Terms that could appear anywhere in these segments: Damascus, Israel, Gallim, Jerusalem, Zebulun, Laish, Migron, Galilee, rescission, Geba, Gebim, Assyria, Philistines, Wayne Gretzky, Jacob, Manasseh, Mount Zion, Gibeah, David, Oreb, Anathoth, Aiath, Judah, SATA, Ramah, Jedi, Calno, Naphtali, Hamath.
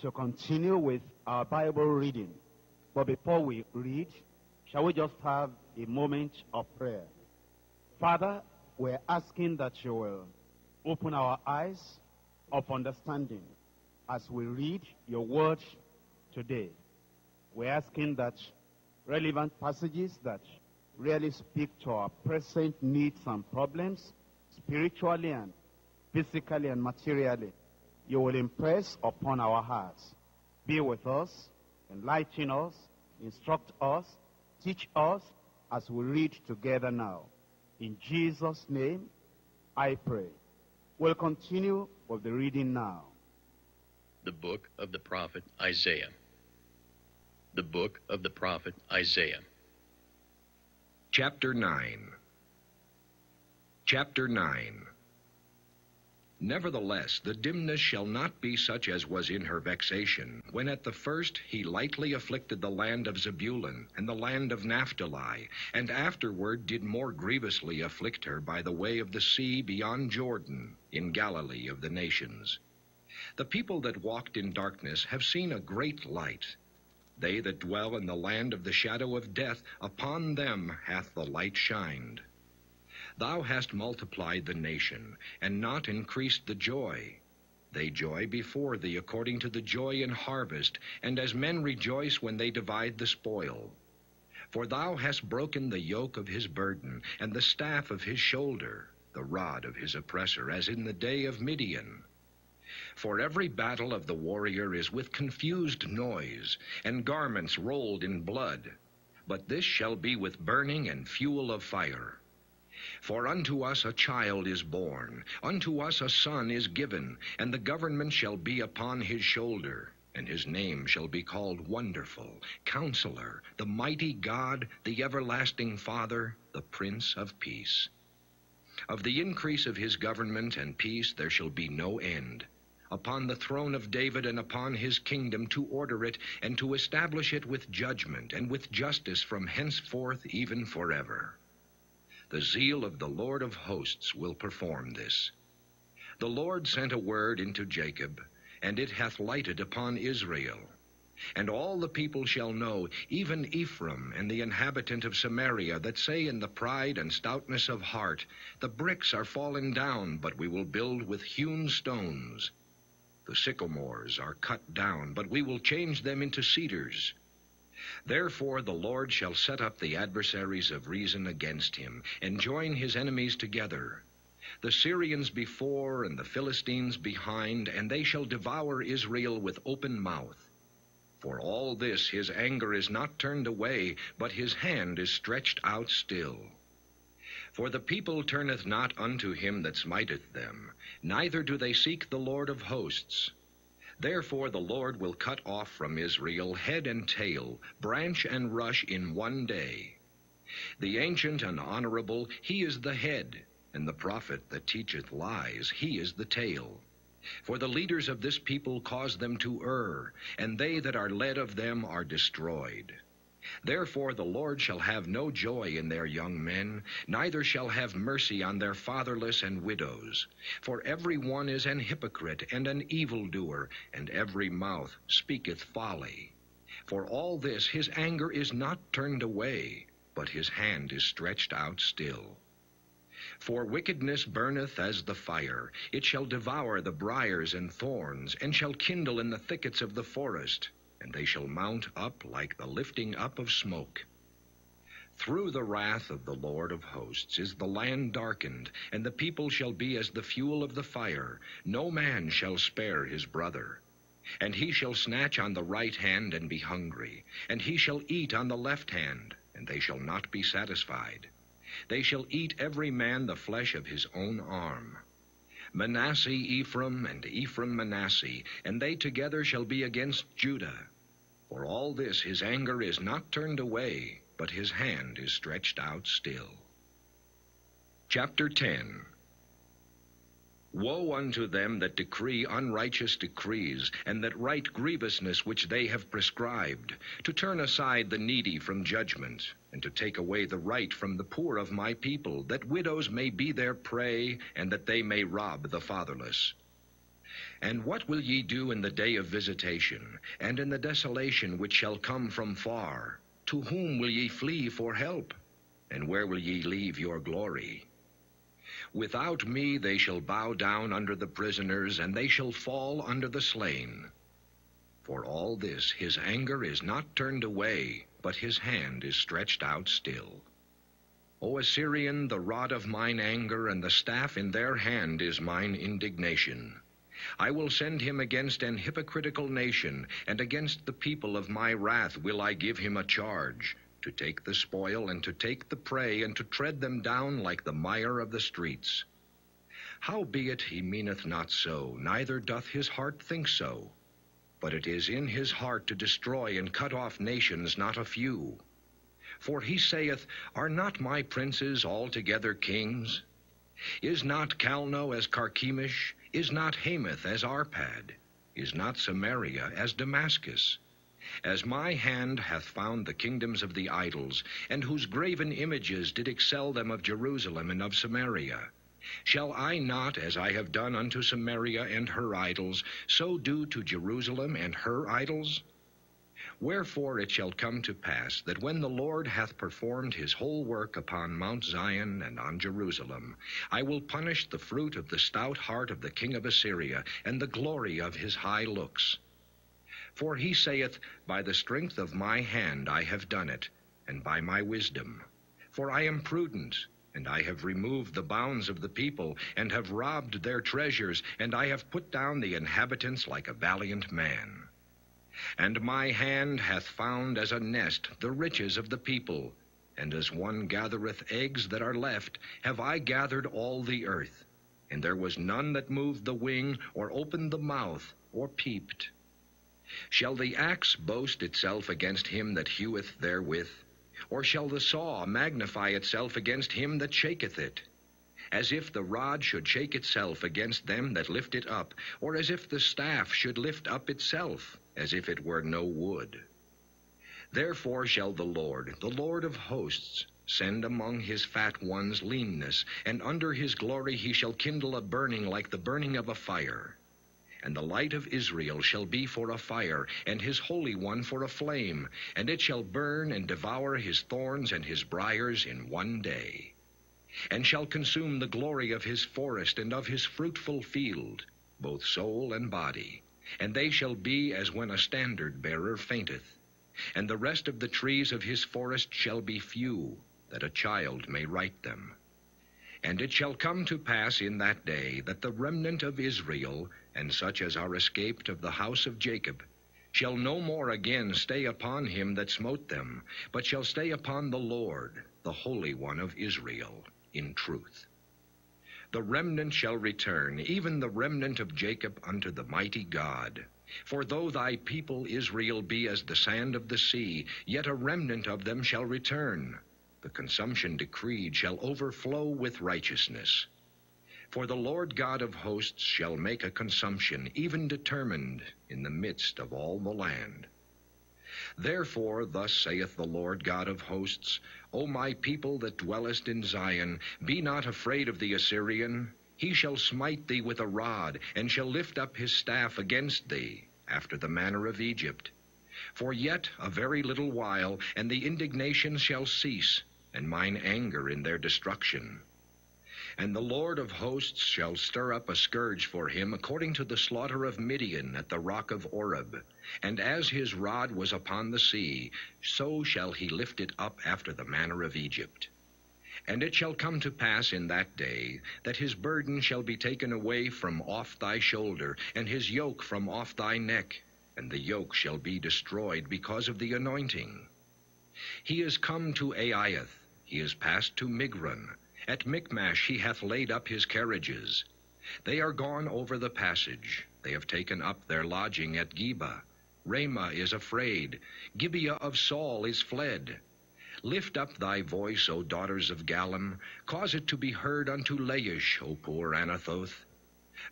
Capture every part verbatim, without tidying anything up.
to continue with our Bible reading. But before we read, shall we just have a moment of prayer? Father, we're asking that you will open our eyes of understanding as we read your word today. We're asking that relevant passages that really speak to our present needs and problems, spiritually and physically and materially, you will impress upon our hearts. Be with us, enlighten us, instruct us, teach us as we read together now. In Jesus' name, I pray. We'll continue with the reading now. The book of the prophet Isaiah. The book of the prophet Isaiah. Chapter nine. Chapter nine. Nevertheless, the dimness shall not be such as was in her vexation, when at the first he lightly afflicted the land of Zebulun and the land of Naphtali, and afterward did more grievously afflict her by the way of the sea beyond Jordan, in Galilee of the nations. The people that walked in darkness have seen a great light. They that dwell in the land of the shadow of death, upon them hath the light shined. Thou hast multiplied the nation, and not increased the joy. They joy before thee according to the joy in harvest, and as men rejoice when they divide the spoil. For thou hast broken the yoke of his burden, and the staff of his shoulder, the rod of his oppressor, as in the day of Midian. For every battle of the warrior is with confused noise, and garments rolled in blood. But this shall be with burning and fuel of fire. For unto us a child is born, unto us a son is given, and the government shall be upon his shoulder, and his name shall be called Wonderful, Counselor, the Mighty God, the Everlasting Father, the Prince of Peace. Of the increase of his government and peace there shall be no end, upon the throne of David and upon his kingdom, to order it and to establish it with judgment and with justice from henceforth even forever. The zeal of the Lord of hosts will perform this. The Lord sent a word into Jacob, and it hath lighted upon Israel. And all the people shall know, even Ephraim and the inhabitant of Samaria, that say in the pride and stoutness of heart, The bricks are fallen down, but we will build with hewn stones. The sycamores are cut down, but we will change them into cedars. Therefore the Lord shall set up the adversaries of reason against him, and join his enemies together, the Syrians before and the Philistines behind, and they shall devour Israel with open mouth. For all this his anger is not turned away, but his hand is stretched out still. For the people turneth not unto him that smiteth them, neither do they seek the Lord of hosts. Therefore the Lord will cut off from Israel head and tail, branch and rush in one day. The ancient and honorable, he is the head, and the prophet that teacheth lies, he is the tail. For the leaders of this people cause them to err, and they that are led of them are destroyed. Therefore the Lord shall have no joy in their young men, neither shall have mercy on their fatherless and widows. For every one is an hypocrite and an evildoer, and every mouth speaketh folly. For all this his anger is not turned away, but his hand is stretched out still. For wickedness burneth as the fire, it shall devour the briars and thorns, and shall kindle in the thickets of the forest. And they shall mount up like the lifting up of smoke. Through the wrath of the Lord of hosts is the land darkened, and the people shall be as the fuel of the fire. No man shall spare his brother. And he shall snatch on the right hand and be hungry, and he shall eat on the left hand, and they shall not be satisfied. They shall eat every man the flesh of his own arm. Manasseh Ephraim, and Ephraim Manasseh, and they together shall be against Judah. For all this his anger is not turned away, but his hand is stretched out still. Chapter ten. Woe unto them that decree unrighteous decrees, and that write grievousness which they have prescribed, to turn aside the needy from judgment, and to take away the right from the poor of my people, that widows may be their prey, and that they may rob the fatherless. And what will ye do in the day of visitation, and in the desolation which shall come from far? To whom will ye flee for help? And where will ye leave your glory? Without me they shall bow down under the prisoners, and they shall fall under the slain. For all this his anger is not turned away, but his hand is stretched out still. O Assyrian, the rod of mine anger, and the staff in their hand is mine indignation. I will send him against an hypocritical nation, and against the people of my wrath will I give him a charge, to take the spoil and to take the prey, and to tread them down like the mire of the streets. Howbeit he meaneth not so, neither doth his heart think so. But it is in his heart to destroy and cut off nations, not a few. For he saith, Are not my princes altogether kings? Is not Calno as Carchemish? Is not Hamath as Arpad? Is not Samaria as Damascus? As my hand hath found the kingdoms of the idols, and whose graven images did excel them of Jerusalem and of Samaria, shall I not, as I have done unto Samaria and her idols, so do to Jerusalem and her idols? Wherefore it shall come to pass that when the Lord hath performed his whole work upon Mount Zion and on Jerusalem, I will punish the fruit of the stout heart of the king of Assyria, and the glory of his high looks. For he saith, By the strength of my hand I have done it, and by my wisdom. For I am prudent, and I have removed the bounds of the people, and have robbed their treasures, and I have put down the inhabitants like a valiant man. And my hand hath found as a nest the riches of the people, and as one gathereth eggs that are left, have I gathered all the earth. And there was none that moved the wing, or opened the mouth, or peeped. Shall the axe boast itself against him that heweth therewith? Or shall the saw magnify itself against him that shaketh it? As if the rod should shake itself against them that lift it up, or as if the staff should lift up itself, as if it were no wood. Therefore shall the Lord, the Lord of hosts, send among his fat ones leanness, and under his glory he shall kindle a burning like the burning of a fire. And the light of Israel shall be for a fire, and his Holy One for a flame, and it shall burn and devour his thorns and his briars in one day, and shall consume the glory of his forest and of his fruitful field, both soul and body. And they shall be as when a standard-bearer fainteth. And the rest of the trees of his forest shall be few, that a child may write them. And it shall come to pass in that day that the remnant of Israel, and such as are escaped of the house of Jacob, shall no more again stay upon him that smote them, but shall stay upon the Lord, the Holy One of Israel, in truth. The remnant shall return, even the remnant of Jacob, unto the mighty God. For though thy people Israel be as the sand of the sea, yet a remnant of them shall return. The consumption decreed shall overflow with righteousness. For the Lord God of hosts shall make a consumption, even determined, in the midst of all the land. Therefore, thus saith the Lord God of hosts, O my people that dwellest in Zion, be not afraid of the Assyrian. He shall smite thee with a rod, and shall lift up his staff against thee, after the manner of Egypt. For yet a very little while, and the indignation shall cease, and mine anger in their destruction. And the Lord of hosts shall stir up a scourge for him according to the slaughter of Midian at the rock of Oreb. And as his rod was upon the sea, so shall he lift it up after the manner of Egypt. And it shall come to pass in that day that his burden shall be taken away from off thy shoulder, and his yoke from off thy neck, and the yoke shall be destroyed because of the anointing. He is come to Aiath, he is passed to Migron. At Michmash he hath laid up his carriages. They are gone over the passage. They have taken up their lodging at Geba. Ramah is afraid. Gibeah of Saul is fled. Lift up thy voice, O daughters of Gallim. Cause it to be heard unto Laish, O poor Anathoth.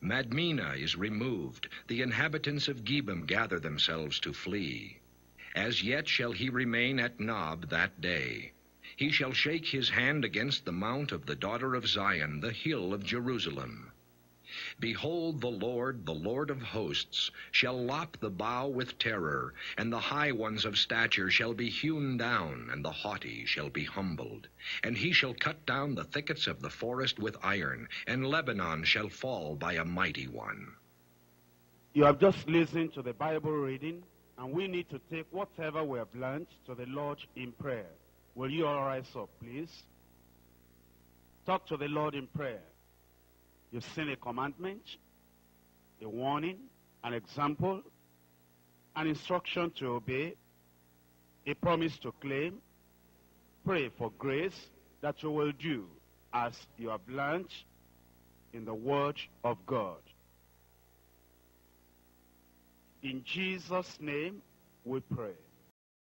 Madmena is removed. The inhabitants of Gebim gather themselves to flee. As yet shall he remain at Nob that day. He shall shake his hand against the mount of the daughter of Zion, the hill of Jerusalem. Behold, the Lord, the Lord of hosts, shall lop the bough with terror, and the high ones of stature shall be hewn down, and the haughty shall be humbled. And he shall cut down the thickets of the forest with iron, and Lebanon shall fall by a mighty one. You have just listened to the Bible reading, and we need to take whatever we have learned to the Lord in prayer. Will you all rise up, please? Talk to the Lord in prayer. You've seen a commandment, a warning, an example, an instruction to obey, a promise to claim. Pray for grace that you will do as you have learned in the Word of God. In Jesus' name we pray.